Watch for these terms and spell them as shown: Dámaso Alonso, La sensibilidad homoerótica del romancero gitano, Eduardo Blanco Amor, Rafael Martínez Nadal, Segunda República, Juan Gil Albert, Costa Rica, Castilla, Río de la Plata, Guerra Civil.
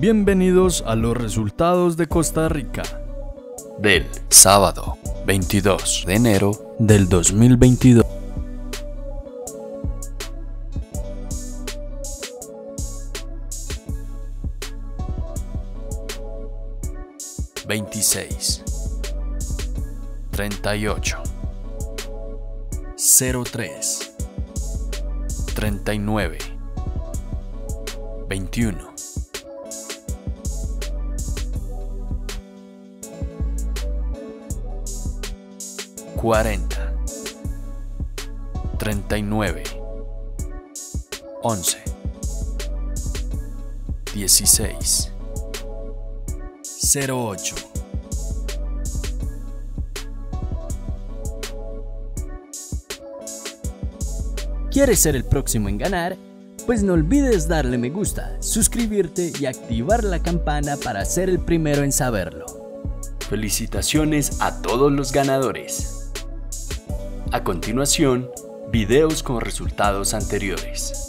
Bienvenidos a los resultados de Costa Rica del sábado 22 de enero del 2022. ...26... ...38... ...03... ...39... ...21... ...40... ...39... ...11... ...16... 08 ¿Quieres ser el próximo en ganar? Pues no olvides darle me gusta, suscribirte y activar la campana para ser el primero en saberlo. Felicitaciones a todos los ganadores. A continuación, videos con resultados anteriores.